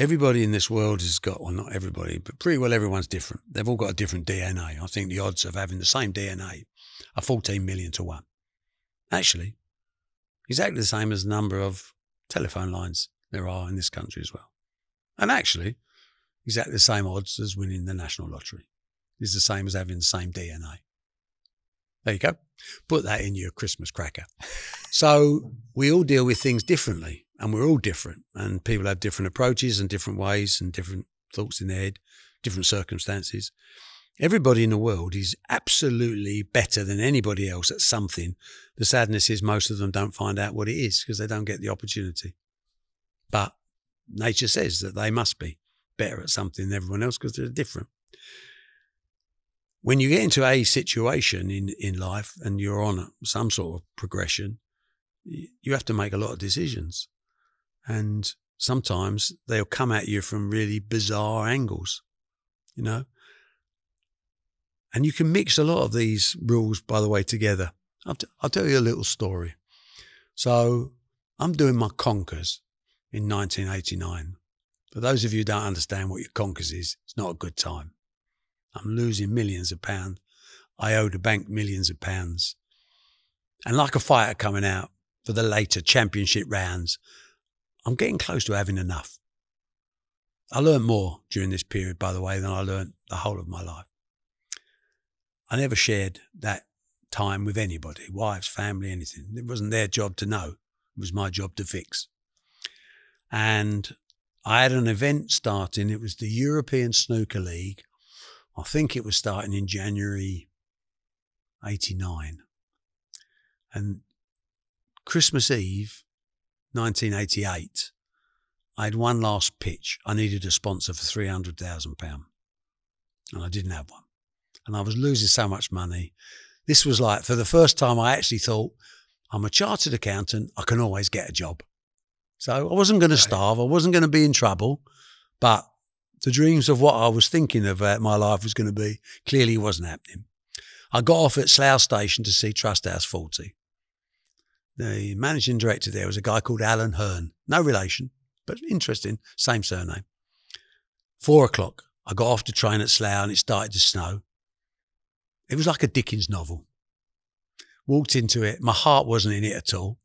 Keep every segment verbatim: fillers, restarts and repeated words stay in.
everybody in this world has got, well, not everybody, but pretty well everyone's different. They've all got a different D N A. I think the odds of having the same D N A are fourteen million to one. Actually, exactly the same as the number of telephone lines there are in this country as well. And actually, exactly the same odds as winning the national lottery. It's the same as having the same D N A. There you go. Put that in your Christmas cracker. So we all deal with things differently, and we're all different, and people have different approaches and different ways and different thoughts in their head, different circumstances. Everybody in the world is absolutely better than anybody else at something. The sadness is most of them don't find out what it is because they don't get the opportunity. But nature says that they must be better at something than everyone else because they're different. When you get into a situation in, in life and you're on some sort of progression, you have to make a lot of decisions. And sometimes they'll come at you from really bizarre angles, you know. And you can mix a lot of these rules, by the way, together. I'll, t I'll tell you a little story. So I'm doing my conkers in nineteen eighty-nine. For those of you who don't understand what your conkers is, it's not a good time. I'm losing millions of pounds. I owe the bank millions of pounds. And like a fighter coming out for the later championship rounds, I'm getting close to having enough. I learned more during this period, by the way, than I learned the whole of my life. I never shared that time with anybody, wives, family, anything. It wasn't their job to know. It was my job to fix. And I had an event starting. It was the European Snooker League. I think it was starting in January eighty-nine. And Christmas Eve, nineteen eighty-eight, I had one last pitch. I needed a sponsor for three hundred thousand pounds. And I didn't have one. And I was losing so much money. This was like, for the first time, I actually thought, I'm a chartered accountant. I can always get a job. So I wasn't going to starve. I wasn't going to be in trouble. But the dreams of what I was thinking of uh, my life was going to be clearly wasn't happening. I got off at Slough Station to see Trusthouse Forte. The managing director there was a guy called Alan Hearn. No relation, but interesting. Same surname. Four o'clock. I got off the train at Slough and it started to snow. It was like a Dickens novel. Walked into it. My heart wasn't in it at all.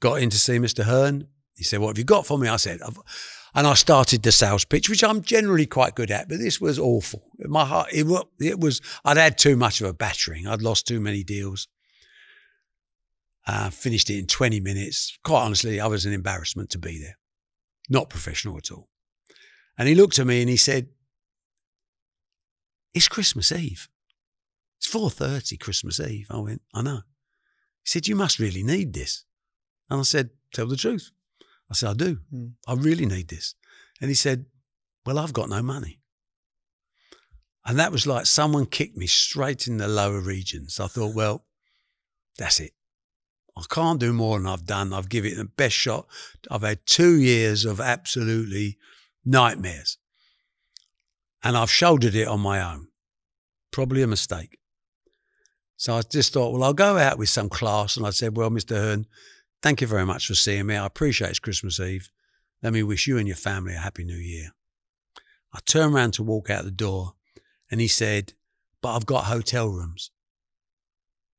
Got in to see Mister Hearn. He said, what have you got for me? I said, I've... And I started the sales pitch, which I'm generally quite good at, but this was awful. My heart, it, it was, I'd had too much of a battering. I'd lost too many deals. Uh, finished it in twenty minutes. Quite honestly, I was an embarrassment to be there. Not professional at all. And he looked at me and he said, it's Christmas Eve. It's four thirty Christmas Eve. I went, I know. He said, you must really need this. And I said, tell the truth. I said, I do. Mm. I really need this. And he said, well, I've got no money. And that was like someone kicked me straight in the lower regions. I thought, well, that's it. I can't do more than I've done. I've given it the best shot. I've had two years of absolutely nightmares. And I've shouldered it on my own. Probably a mistake. So I just thought, well, I'll go out with some class. And I said, well, Mister Hearn, thank you very much for seeing me. I appreciate it's Christmas Eve. Let me wish you and your family a happy new year. I turned around to walk out the door and he said, but I've got hotel rooms.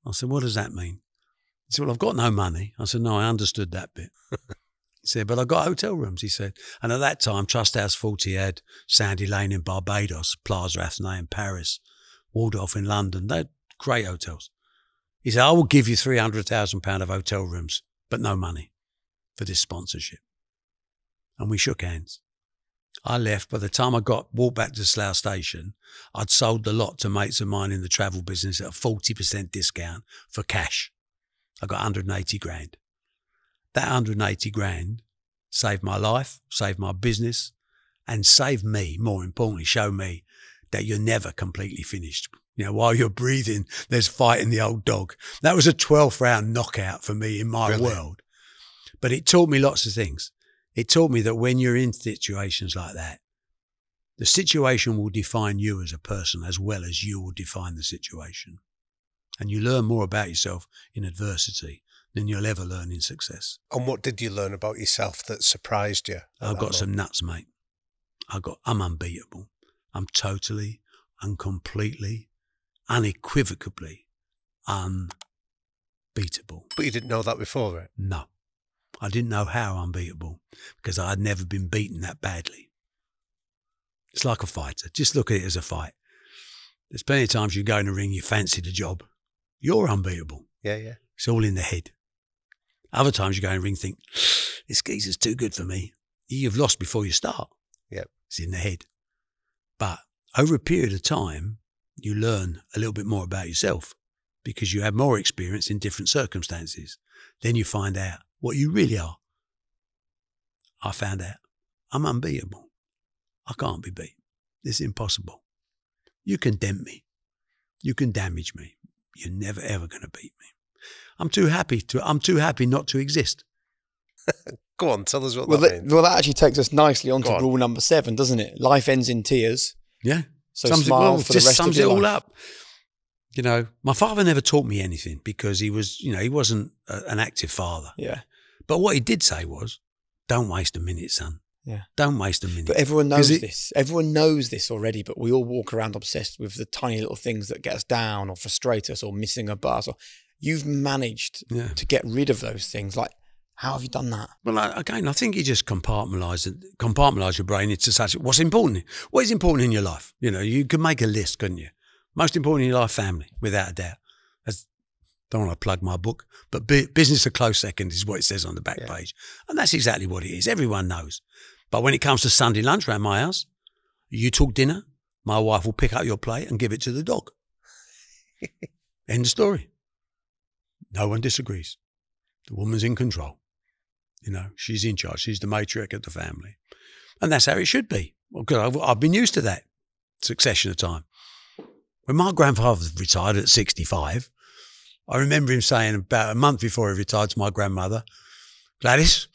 I said, what does that mean? He said, well, I've got no money. I said, no, I understood that bit. He said, but I've got hotel rooms, he said. And at that time, Trusthouse Forte had Sandy Lane in Barbados, Plaza Athénée in Paris, Wardoff in London. They're great hotels. He said, I will give you three hundred thousand pounds of hotel rooms, but no money for this sponsorship. And we shook hands. I left. By the time I got walked back to Slough Station, I'd sold the lot to mates of mine in the travel business at a forty percent discount for cash. I got one hundred and eighty grand. That one hundred and eighty grand saved my life, saved my business, and saved me, more importantly, showed me that you're never completely finished. You know, while you're breathing, there's fighting the old dog. That was a twelfth round knockout for me in my Brilliant. world. But it taught me lots of things. It taught me that when you're in situations like that, the situation will define you as a person as well as you will define the situation. And you learn more about yourself in adversity than you'll ever learn in success. And what did you learn about yourself that surprised you? I've got some nuts, mate. I got, I'm unbeatable. I'm totally and completely, unequivocally unbeatable. But you didn't know that before, right? No. I didn't know how unbeatable, because I had never been beaten that badly. It's like a fighter. Just look at it as a fight. There's plenty of times you go in a ring, you fancy the job. You're unbeatable. Yeah, yeah. It's all in the head. Other times you go in a ring and think, this geezer's too good for me. You've lost before you start. Yep. It's in the head. But over a period of time, you learn a little bit more about yourself because you have more experience in different circumstances. Then you find out what you really are. I found out I'm unbeatable. I can't be beat. It's impossible. You can dent me. You can damage me. You're never, ever going to beat me. I'm too happy to, I'm too happy not to exist. Go on, tell us what well, that means. That, well, that actually takes us nicely onto on. rule number seven, doesn't it? Life ends in tears. Yeah. So sums smile it, well, for just the rest sums of your it all life. up. You know, my father never taught me anything because he was, you know, he wasn't a, an active father. Yeah. But what he did say was, don't waste a minute, son. Yeah. Don't waste a minute. But everyone knows it, this. Everyone knows this already, but we all walk around obsessed with the tiny little things that get us down or frustrate us or missing a bus. Or you've managed yeah. to get rid of those things. Like, how have you done that? Well, again, I think you just compartmentalise it, compartmentalise your brain into such, what's important? What is important in your life? You know, you could make a list, couldn't you? Most important in your life, family, without a doubt. I don't want to plug my book, but business a close second is what it says on the back yeah. page. And that's exactly what it is. Everyone knows. But when it comes to Sunday lunch around my house, you talk dinner, my wife will pick up your plate and give it to the dog. End of story. No one disagrees. The woman's in control. You know, she's in charge. She's the matriarch of the family. And that's how it should be. Well, I've, I've been used to that succession of time. When my grandfather retired at sixty-five, I remember him saying about a month before he retired to my grandmother, Gladys,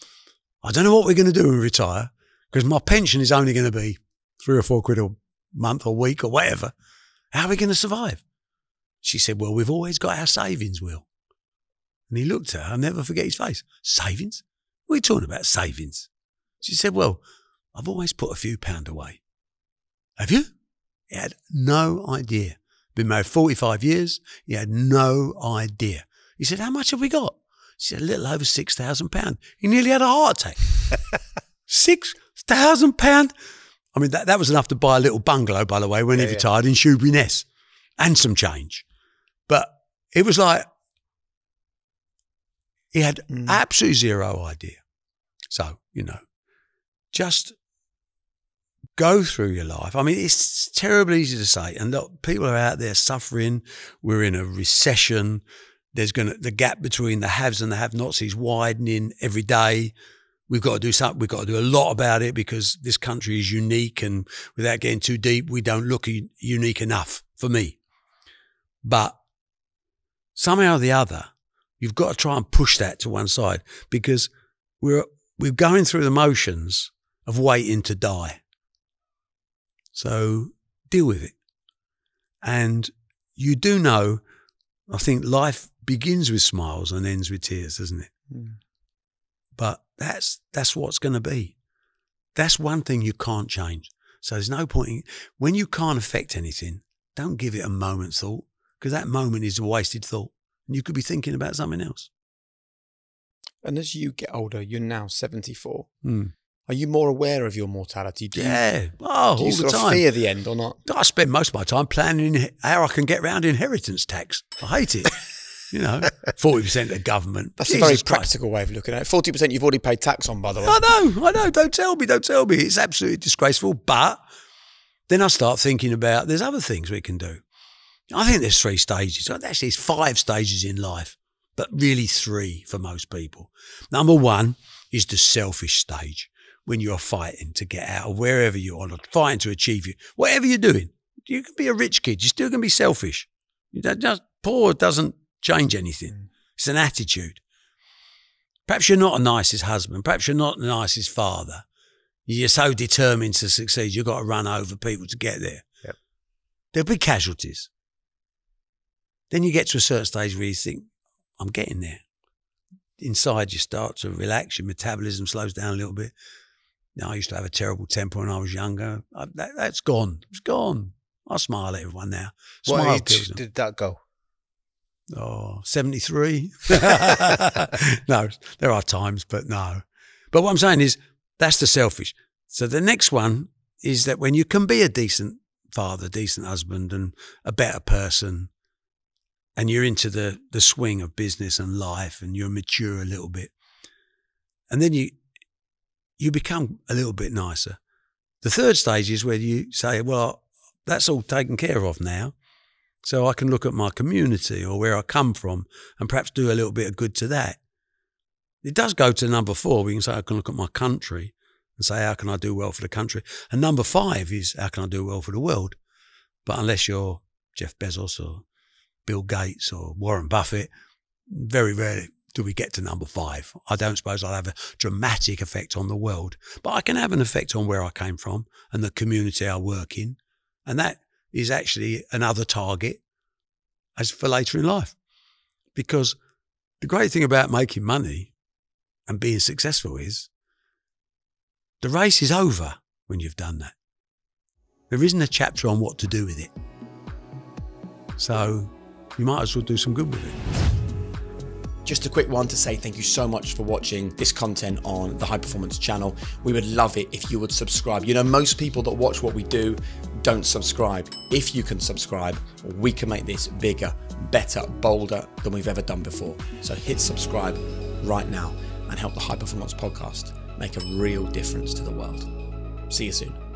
I don't know what we're going to do when we retire because my pension is only going to be three or four quid a month or week or whatever. How are we going to survive? She said, well, we've always got our savings, Will. And he looked at her. I'll never forget his face. Savings? What are you talking about, savings? She said, well, I've always put a few pound away. Have you? He had no idea. Been married forty-five years. He had no idea. He said, how much have we got? She said, a little over six thousand pounds. He nearly had a heart attack. six thousand pounds? I mean, that, that was enough to buy a little bungalow, by the way, when yeah, he retired yeah. in Shoebury Ness and some change. But it was like, he had mm. absolutely zero idea. So, you know, just go through your life. I mean, it's terribly easy to say, and look, people are out there suffering. We're in a recession. There's going to, the gap between the haves and the have-nots is widening every day. We've got to do something. We've got to do a lot about it because this country is unique, and without getting too deep, we don't look unique enough for me. But somehow or the other, you've got to try and push that to one side because we're, we're going through the motions of waiting to die. So deal with it. And you do know, I think life begins with smiles and ends with tears, doesn't it? Mm. But that's, that's what's going to be. That's one thing you can't change. So there's no point in, when you can't affect anything, don't give it a moment's thought because that moment is a wasted thought and you could be thinking about something else. And as you get older, you're now seventy-four. Mm. Are you more aware of your mortality? Do yeah. You, oh, do all you sort the time. Of fear the end or not? I spend most of my time planning how I can get round inheritance tax. I hate it. You know, forty percent of the government. That's Jesus a very practical Christ. way of looking at it. forty percent you've already paid tax on, by the way. I know, I know. Don't tell me, don't tell me. It's absolutely disgraceful. But then I start thinking about there's other things we can do. I think there's three stages. Actually, it's five stages in life, but really three for most people. Number one is the selfish stage. When you're fighting to get out of wherever you are, fighting to achieve you, whatever you're doing, you can be a rich kid. You're still going to be selfish. You don't, just, poor doesn't change anything. It's an attitude. Perhaps you're not a nicest husband. Perhaps you're not the nicest father. You're so determined to succeed, you've got to run over people to get there. Yep. There'll be casualties. Then you get to a certain stage where you think, I'm getting there. inside you start to relax, your metabolism slows down a little bit. Now, I used to have a terrible temper when I was younger. I, that, that's gone. It's gone. I smile at everyone now. Smile what age did that go? Oh, seventy-three. No, there are times, but no. But what I'm saying is that's the selfish. So the next one is that when you can be a decent father, decent husband and a better person, and you're into the, the swing of business and life and you're mature a little bit, and then you, you become a little bit nicer. The third stage is where you say, well, that's all taken care of now. So I can look at my community or where I come from and perhaps do a little bit of good to that. It does go to number four. We can say, I can look at my country and say, how can I do well for the country? And number five is, how can I do well for the world? But unless you're Jeff Bezos or Bill Gates or Warren Buffett, very rarely do we get to number five. I don't suppose I'll have a dramatic effect on the world, but I can have an effect on where I came from and the community I work in. And that is actually another target as for later in life. Because the great thing about making money and being successful is the race is over when you've done that. There isn't a chapter on what to do with it. So you might as well do some good with it. Just a quick one to say thank you so much for watching this content on the High Performance channel. We would love it if you would subscribe. You know, most people that watch what we do don't subscribe. If you can subscribe, we can make this bigger, better, bolder than we've ever done before. So hit subscribe right now and help the High Performance podcast make a real difference to the world. See you soon.